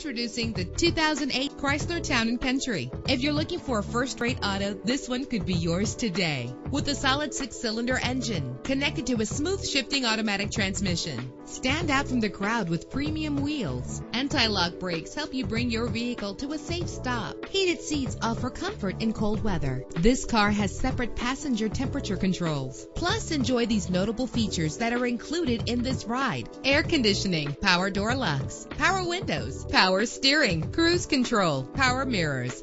Introducing the 2008 Chrysler Town & Country. If you're looking for a first-rate auto, this one could be yours today. With a solid 6-cylinder engine connected to a smooth shifting automatic transmission. Stand out from the crowd with premium wheels. Anti-lock brakes help you bring your vehicle to a safe stop. Heated seats offer comfort in cold weather. This car has separate passenger temperature controls. Plus, enjoy these notable features that are included in this ride. Air conditioning, power door locks, power windows, power steering, cruise control, power mirrors,